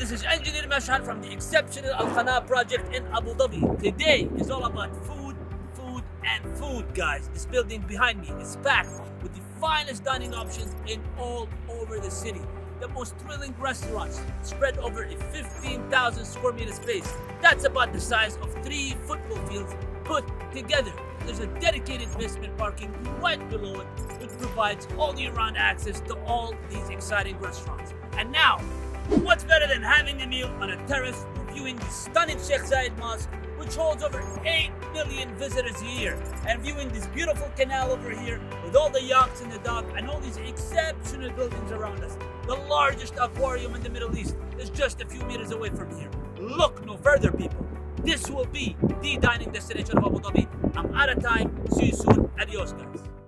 This is Engineer Mashal from the exceptional Al Qana project in Abu Dhabi. Today is all about food, food and food, guys. This building behind me is packed with the finest dining options in all over the city. The most thrilling restaurants spread over a 15,000 square meter space. That's about the size of 3 football fields put together. There's a dedicated basement parking right below it, which provides all year round access to all these exciting restaurants. And now, what's better than having a meal on a terrace viewing the stunning Sheikh Zayed Mosque, which holds over 8 million visitors a year, and viewing this beautiful canal over here with all the yachts in the dock and all these exceptional buildings around us. The largest aquarium in the Middle East is just a few meters away from here. Look no further, people. This will be the dining destination of Abu Dhabi. I'm out of time. See you soon. Adios, guys.